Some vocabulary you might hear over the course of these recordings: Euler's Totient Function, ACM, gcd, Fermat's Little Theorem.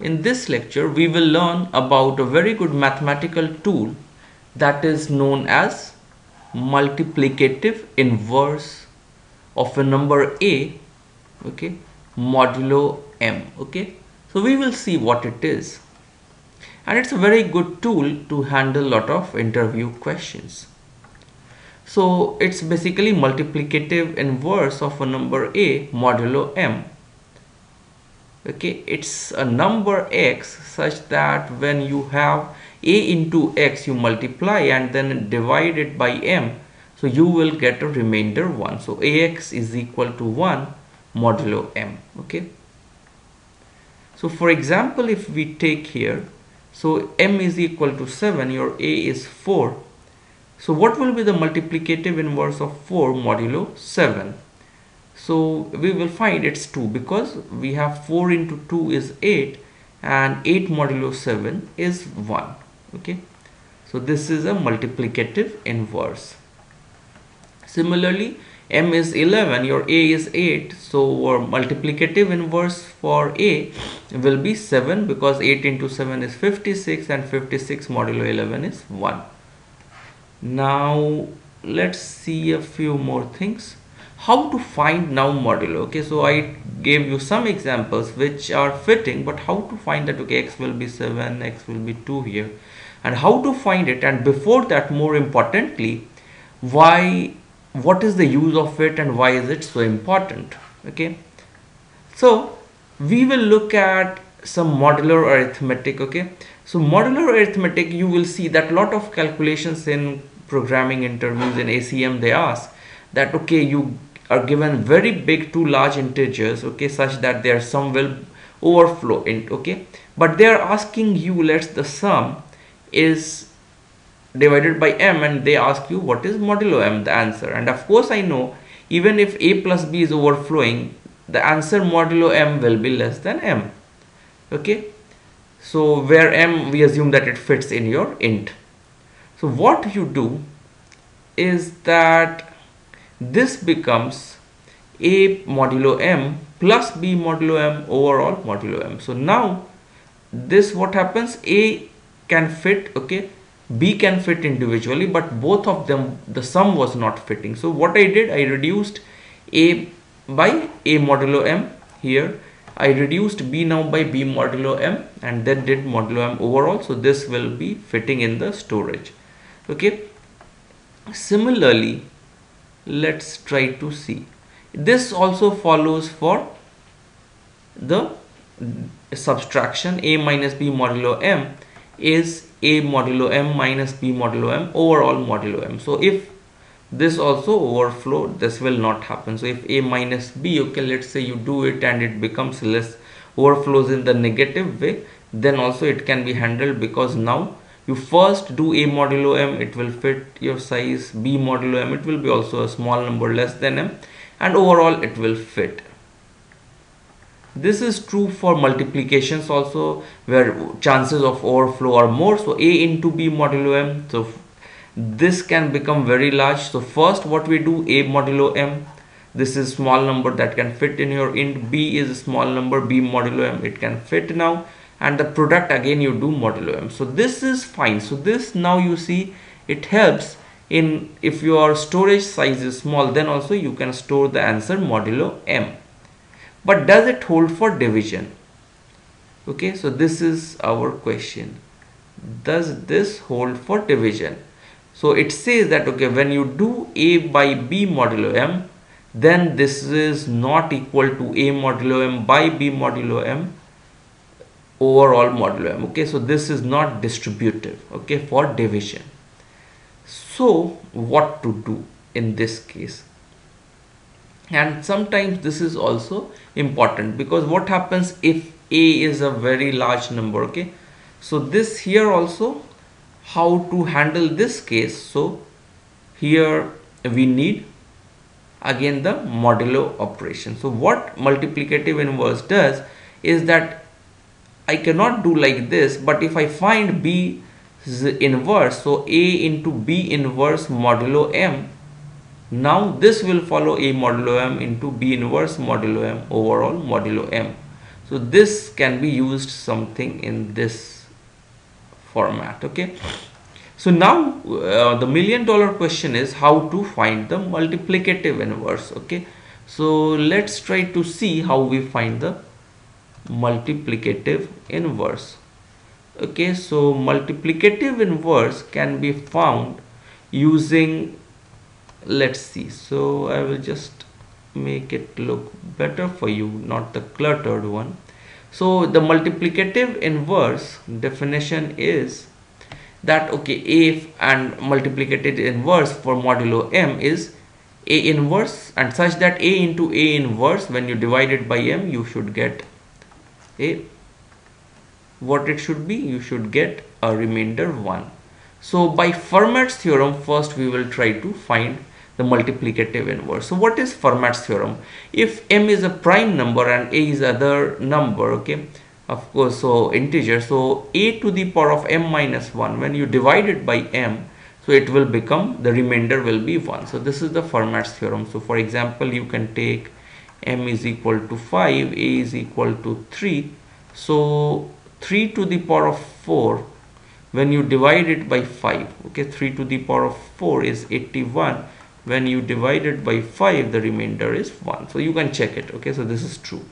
In this lecture, we will learn about a very good mathematical tool that is known as multiplicative inverse of a number A, okay, modulo M, okay. So we will see what it is, and it's a very good tool to handle a lot of interview questions. So it's basically multiplicative inverse of a number A modulo M. Okay, it's a number x such that when you have a into x, you multiply and then divide it by m, so you will get a remainder 1. So ax is equal to 1 modulo m. Okay, so for example, if we take here, so m is equal to 7, your a is 4. So what will be the multiplicative inverse of 4 modulo 7? So we will find it's 2, because we have 4 into 2 is 8 and 8 modulo 7 is 1. Okay, so this is a multiplicative inverse. Similarly, m is 11, your a is 8, so our multiplicative inverse for a will be 7, because 8 into 7 is 56 and 56 modulo 11 is 1. Now let's see a few more things. How to find now modulo? Okay, so I gave you some examples which are fitting, but how to find that? Okay, x will be 7, x will be 2 here, and how to find it, and before that, more importantly, why, what is the use of it and why is it so important? Okay, so we will look at some modular arithmetic. Okay, so modular arithmetic, you will see that lot of calculations in programming interviews, in ACM, they ask that, okay, you are given very big, two large integers, okay, such that their sum will overflow in, okay, but they are asking you, let's the sum is divided by m, and they ask you what is modulo m, the answer. And of course, I know even if a plus b is overflowing, the answer modulo m will be less than m. Okay, so where m, we assume that it fits in your int. So what you do is that this becomes a modulo m plus b modulo m overall modulo m. So now this, what happens, a can fit, okay, b can fit individually, but both of them, the sum was not fitting. So what I did, I reduced a by a modulo m here, I reduced b now by b modulo m, and then did modulo m overall. So this will be fitting in the storage. Okay, similarly, let's try to see, this also follows for the subtraction. A minus b modulo m is a modulo m minus b modulo m overall modulo m. So if this also overflow, this will not happen. So if a minus b, okay, let's say you do it and it becomes less, overflows in the negative way, then also it can be handled, because now you first do a modulo m, it will fit your size, b modulo m, it will be also a small number less than m, and overall it will fit. This is true for multiplications also, where chances of overflow are more. So a into b modulo m, so this can become very large. So first what we do, a modulo m, this is small number that can fit in your int, b is a small number, b modulo m, it can fit now, and the product again you do modulo m. So this is fine. So this now you see, it helps in, if your storage size is small, then also you can store the answer modulo m. But does it hold for division? Okay, so this is our question. Does this hold for division? So it says that, okay, when you do a by b modulo m, then this is not equal to a modulo m by b modulo m overall modulo m. Okay, so this is not distributive, okay, for division. So what to do in this case? And sometimes this is also important, because what happens if a is a very large number? Okay, so this here also, how to handle this case? So here we need again the modulo operation. So what multiplicative inverse does is that I cannot do like this, but if I find b inverse, so a into b inverse modulo m, now this will follow a modulo m into b inverse modulo m overall modulo m. So this can be used something in this format. Okay, so now the $1 million question is how to find the multiplicative inverse. Okay, so let's try to see how we find the multiplicative inverse. Okay, so multiplicative inverse can be found using, let's see, so I will just make it look better for you, not the cluttered one. So the multiplicative inverse definition is that, okay, A and multiplicative inverse for modulo m is A inverse, and such that A into A inverse, when you divide it by m, you should get a, what it should be, you should get a remainder 1. So by Fermat's theorem, first we will try to find the multiplicative inverse. So what is Fermat's theorem? If m is a prime number and A is other number, okay, of course, so integer, so A to the power of m minus 1, when you divide it by m, so it will become, the remainder will be 1. So this is the Fermat's theorem. So for example, you can take m is equal to 5, A is equal to 3, so 3 to the power of 4, when you divide it by 5, okay, 3 to the power of 4 is 81, when you divide it by 5, the remainder is 1. So you can check it. Okay, so this is true.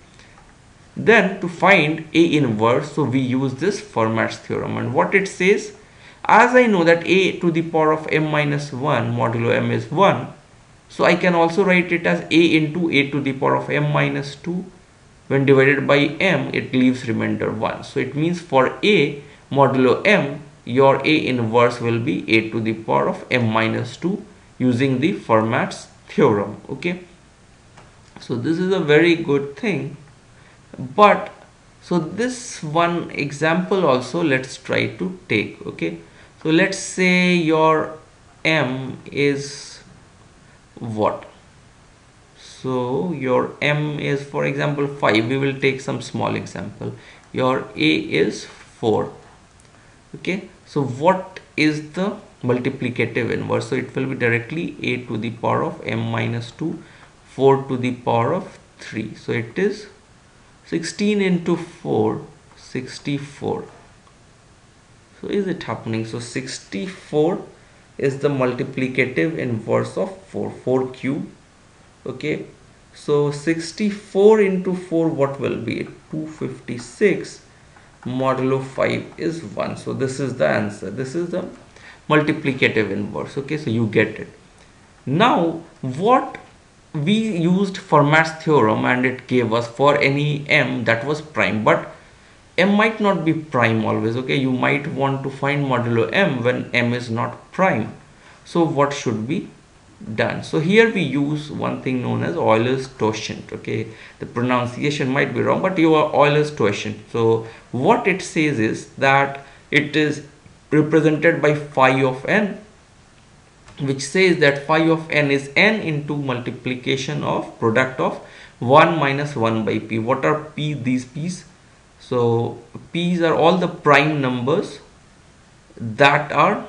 Then to find A inverse, so we use this Fermat's theorem, and what it says, as I know that A to the power of m minus 1 modulo m is 1, so I can also write it as A into A to the power of m minus 2, when divided by m, it leaves remainder 1. So it means for A modulo m, your A inverse will be A to the power of m minus 2 using the Fermat's theorem. Okay, so this is a very good thing. But so this one example also let's try to take. Okay, so let's say your m is what? So your m is, for example, 5. We will take some small example. Your A is 4. Okay, so what is the multiplicative inverse? So it will be directly A to the power of m minus 2, 4 to the power of 3. So it is 16 into 4, 64. So is it happening? So 64 is the multiplicative inverse of 4, 4 cubed. Okay, so 64 into 4, what will be? 256 modulo 5 is 1. So this is the answer. This is the multiplicative inverse. Okay, so you get it. Now what we used Fermat's theorem, and it gave us for any m that was prime, but m might not be prime always. Okay, you might want to find modulo m when m is not prime. So what should be done? So here we use one thing known as Euler's totient. Okay, the pronunciation might be wrong, but you are Euler's totient. So what it says is that it is represented by phi of n, which says that phi of n is n into multiplication of product of 1 minus 1 by p. What are p? These p's. So p's are all the prime numbers that are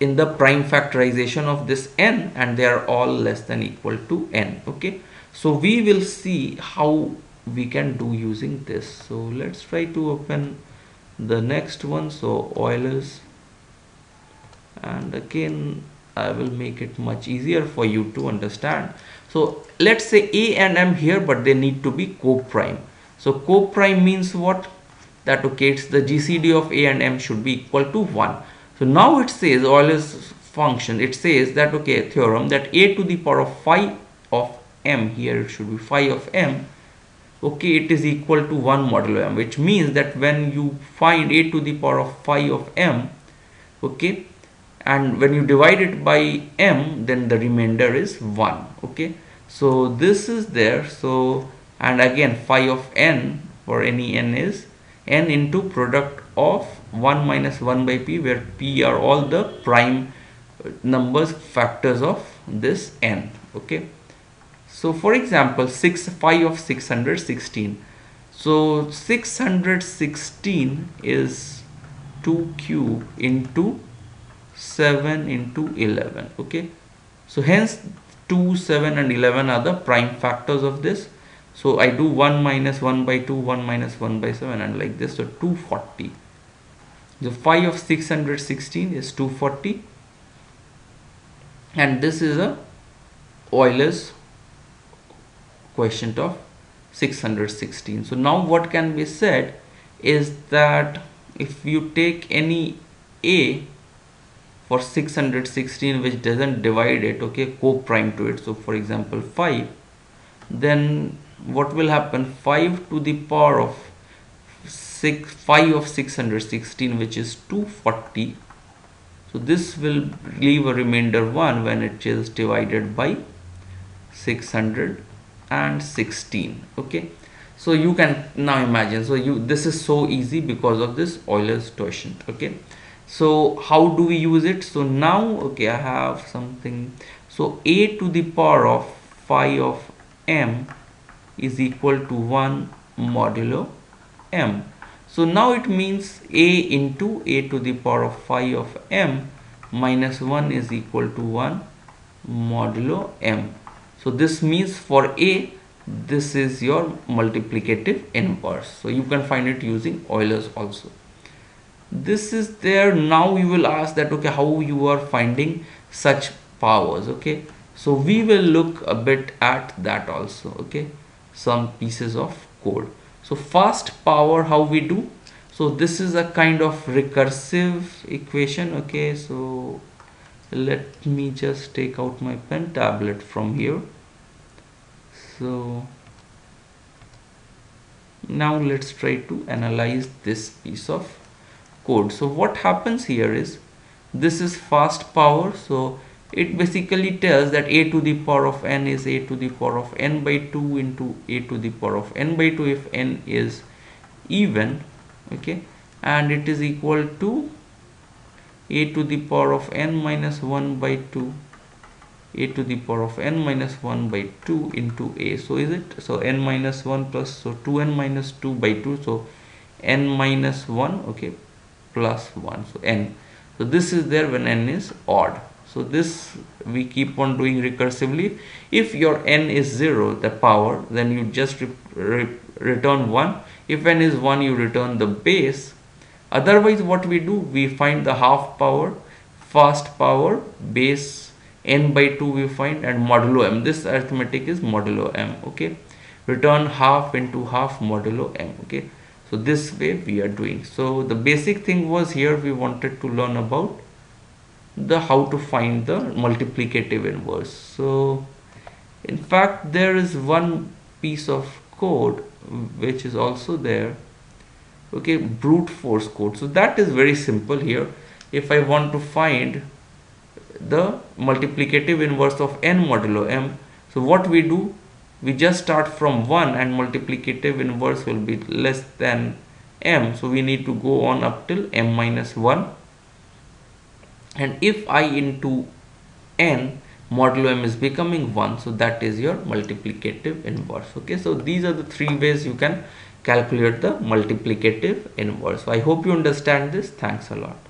in the prime factorization of this n, and they are all less than equal to n. Okay, so we will see how we can do using this. So let's try to open the next one. So Euler's, and again I will make it much easier for you to understand. So let's say A and m here, but they need to be co-prime. So co-prime means what? That okay, it's the gcd of A and m should be equal to 1. So now it says, Euler's function, it says that okay, theorem, that A to the power of phi of m, here it should be phi of m, okay, it is equal to 1 modulo m, which means that when you find A to the power of phi of m, okay, and when you divide it by m, then the remainder is 1. Okay, so this is there. So, and again phi of n for any n is n into product of 1 minus 1 by p, where p are all the prime numbers factors of this n. Okay, so for example, 6 phi of 616. So 616 is 2 cube into 7 into 11. Okay, so hence 2, 7 and 11 are the prime factors of this. So I do 1 minus 1 by 2, 1 minus 1 by 7 and like this, so 240. The phi of 616 is 240, and this is a Euler's quotient of 616. So now what can be said is that if you take any a for 616 which doesn't divide it, okay, co-prime to it, so for example 5, then what will happen? 5 to the power of 6, phi of 616, which is 240, so this will leave a remainder 1 when it is divided by 616. Okay, so you can now imagine, so you, this is so easy because of this Euler's totient. Okay, so how do we use it? So now, okay, I have something, so a to the power of phi of m is equal to 1 modulo m. So now it means a into a to the power of phi of m minus 1 is equal to 1 modulo m. So this means for a, this is your multiplicative inverse. So you can find it using Euler's also. This is there. Now you will ask that, okay, how you are finding such powers. Okay, so we will look a bit at that also. Okay, some pieces of code. So first power, how we do? So this is a kind of recursive equation. Okay, so let me just take out my pen tablet from here. So now let's try to analyze this piece of code. So what happens here is, this is first power, so it basically tells that a to the power of n is a to the power of n by 2 into a to the power of n by 2 if n is even, okay, and it is equal to a to the power of n minus 1 by 2, a to the power of n minus 1 by 2 into a. So is it, so n minus 1 plus, so 2n minus 2 by 2, so n minus 1, okay, plus 1, so n. So this is there when n is odd. So this we keep on doing recursively. If your n is 0, the power, then you just return 1. If n is 1, you return the base. Otherwise what we do, we find the half power, first power, base n by 2 we find, and modulo m. This arithmetic is modulo m. Okay, return half into half modulo m. Okay, so this way we are doing. So the basic thing was, here we wanted to learn about the how to find the multiplicative inverse. So in fact there is one piece of code which is also there, okay, brute force code. So that is very simple. Here if I want to find the multiplicative inverse of n modulo m, so what we do, we just start from 1 and multiplicative inverse will be less than m, so we need to go on up till m minus 1, and if I into n modulo m is becoming 1, so that is your multiplicative inverse. Okay, so these are the three ways you can calculate the multiplicative inverse. So I hope you understand this. Thanks a lot.